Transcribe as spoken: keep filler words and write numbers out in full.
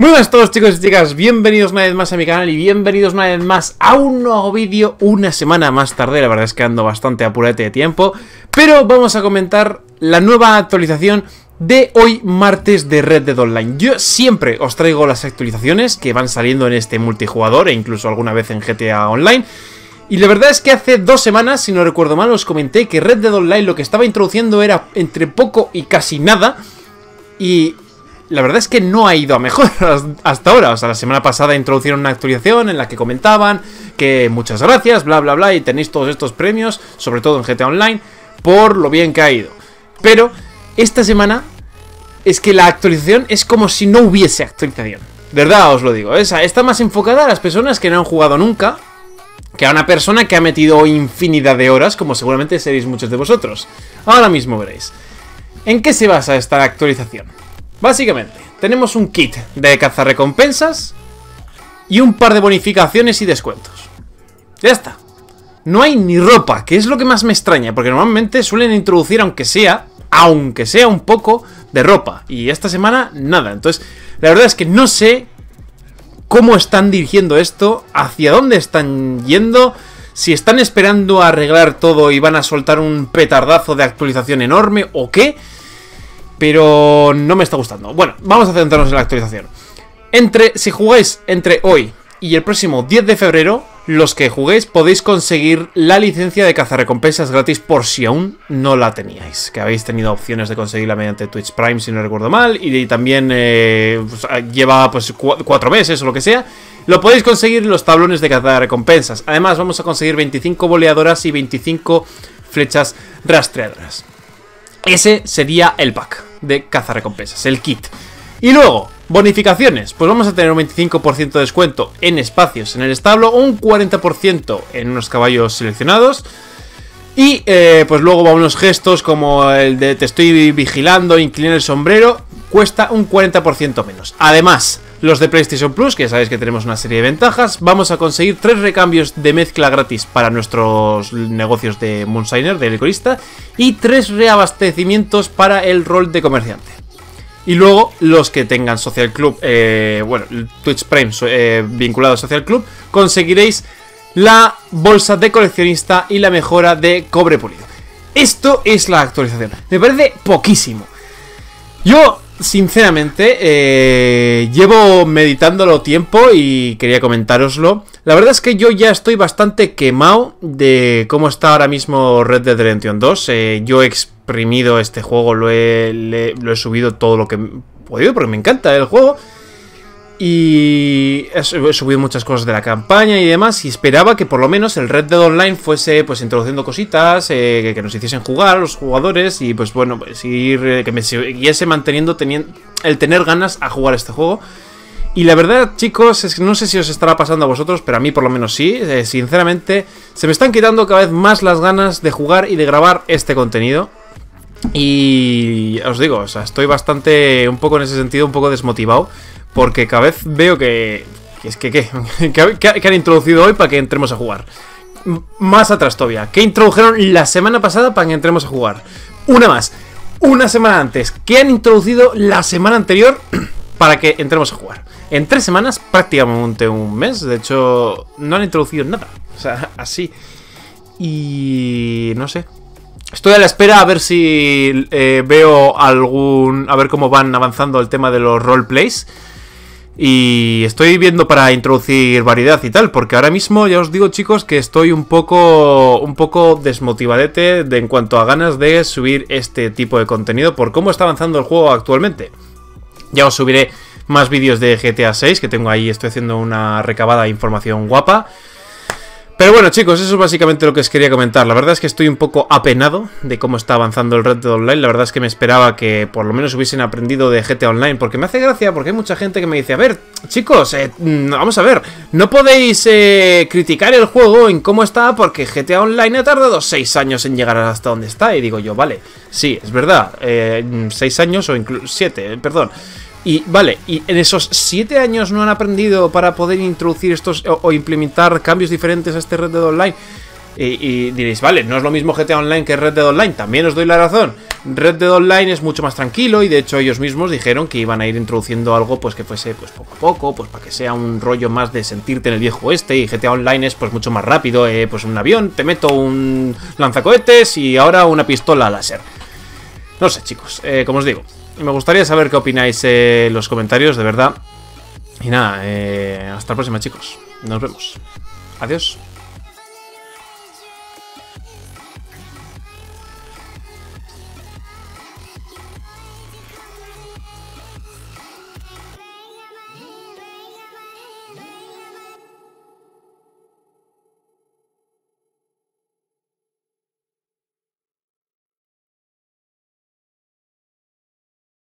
Muy buenas a todos, chicos y chicas, bienvenidos una vez más a mi canal y bienvenidos una vez más a un nuevo vídeo una semana más tarde. La verdad es que ando bastante apurete de tiempo, pero vamos a comentar la nueva actualización de hoy martes de Red Dead Online. Yo siempre os traigo las actualizaciones que van saliendo en este multijugador e incluso alguna vez en G T A Online. Y la verdad es que hace dos semanas, si no recuerdo mal, os comenté que Red Dead Online lo que estaba introduciendo era entre poco y casi nada. Y la verdad es que no ha ido a mejor hasta ahora. O sea, la semana pasada introducieron una actualización en la que comentaban que muchas gracias, bla, bla, bla, y tenéis todos estos premios, sobre todo en G T A Online, por lo bien que ha ido. Pero esta semana es que la actualización es como si no hubiese actualización. De verdad os lo digo. Esa está más enfocada a las personas que no han jugado nunca que a una persona que ha metido infinidad de horas, como seguramente seréis muchos de vosotros. Ahora mismo veréis. ¿En qué se basa esta actualización? Básicamente, tenemos un kit de cazarrecompensas y un par de bonificaciones y descuentos. Ya está. No hay ni ropa, que es lo que más me extraña, porque normalmente suelen introducir, aunque sea, aunque sea un poco, de ropa. Y esta semana, nada. Entonces, la verdad es que no sé cómo están dirigiendo esto, hacia dónde están yendo, si están esperando a arreglar todo y van a soltar un petardazo de actualización enorme o qué. Pero no me está gustando. Bueno, vamos a centrarnos en la actualización. Entre, si jugáis entre hoy y el próximo diez de febrero, los que juguéis podéis conseguir la licencia de cazarrecompensas gratis por si aún no la teníais. Que habéis tenido opciones de conseguirla mediante Twitch Prime, si no recuerdo mal. Y también eh, pues, lleva pues cuatro meses o lo que sea. Lo podéis conseguir en los tablones de cazarrecompensas. Además vamos a conseguir veinticinco boleadoras y veinticinco flechas rastreadoras. Ese sería el pack de cazarrecompensas, el kit. Y luego, bonificaciones. Pues vamos a tener un veinticinco por ciento de descuento en espacios en el establo, un cuarenta por ciento en unos caballos seleccionados. Y eh, pues luego va unos gestos como el de te estoy vigilando, inclinar el sombrero. Cuesta un cuarenta por ciento menos. Además, los de PlayStation Plus, que ya sabéis que tenemos una serie de ventajas. Vamos a conseguir tres recambios de mezcla gratis para nuestros negocios de Moonshiner, de licorista, y tres reabastecimientos para el rol de comerciante. Y luego los que tengan Social Club, eh, bueno, Twitch Prime eh, vinculado a Social Club, conseguiréis la bolsa de coleccionista y la mejora de cobre pulido. Esto es la actualización. Me parece poquísimo. Yo, sinceramente, eh, llevo meditándolo tiempo y quería comentároslo. La verdad es que yo ya estoy bastante quemado de cómo está ahora mismo Red Dead Redemption dos. Eh, yo he exprimido este juego, lo he, le, lo he subido todo lo que he podido porque me encanta el juego. Y he subido muchas cosas de la campaña y demás, y esperaba que por lo menos el Red Dead Online fuese pues introduciendo cositas, eh, que, que nos hiciesen jugar los jugadores y pues bueno, pues, ir, eh, que me siguiese manteniendo teniendo, el tener ganas a jugar este juego. Y la verdad, chicos, es que no sé si os estará pasando a vosotros, pero a mí por lo menos sí, eh, sinceramente se me están quitando cada vez más las ganas de jugar y de grabar este contenido. Y os digo, o sea, estoy bastante, un poco en ese sentido, un poco desmotivado. Porque cada vez veo que... que es que, ¿qué? ¿Qué han introducido hoy para que entremos a jugar? Más atrás todavía. ¿Qué introdujeron la semana pasada para que entremos a jugar? Una más. Una semana antes. ¿Qué han introducido la semana anterior para que entremos a jugar? En tres semanas, prácticamente un mes. De hecho, no han introducido nada. O sea, así. Y... no sé. Estoy a la espera a ver si eh, veo algún... a ver cómo van avanzando el tema de los roleplays. Y estoy viendo para introducir variedad y tal, porque ahora mismo ya os digo, chicos, que estoy un poco un poco desmotivadete de, en cuanto a ganas de subir este tipo de contenido por cómo está avanzando el juego actualmente. Ya os subiré más vídeos de G T A seis, que tengo ahí, estoy haciendo una recabada de información guapa. Pero bueno, chicos, eso es básicamente lo que os quería comentar. La verdad es que estoy un poco apenado de cómo está avanzando el Red Dead Online. La verdad es que me esperaba que por lo menos hubiesen aprendido de G T A Online, porque me hace gracia, porque hay mucha gente que me dice, a ver, chicos, eh, vamos a ver, no podéis eh, criticar el juego en cómo está porque G T A Online ha tardado seis años en llegar hasta donde está. Y digo yo, vale, sí, es verdad, seis años o incluso siete, perdón. Y vale, y en esos siete años no han aprendido para poder introducir estos o, o implementar cambios diferentes a este Red Dead Online. Y, y diréis, vale, no es lo mismo G T A Online que Red Dead Online. También os doy la razón. Red Dead Online es mucho más tranquilo y de hecho ellos mismos dijeron que iban a ir introduciendo algo pues que fuese pues poco a poco, pues para que sea un rollo más de sentirte en el viejo oeste. Y G T A Online es pues mucho más rápido, eh, pues un avión, te meto un lanzacohetes y ahora una pistola láser. No sé, chicos, eh, como os digo, me gustaría saber qué opináis eh, en los comentarios, de verdad. Y nada, eh, hasta la próxima, chicos. Nos vemos. Adiós.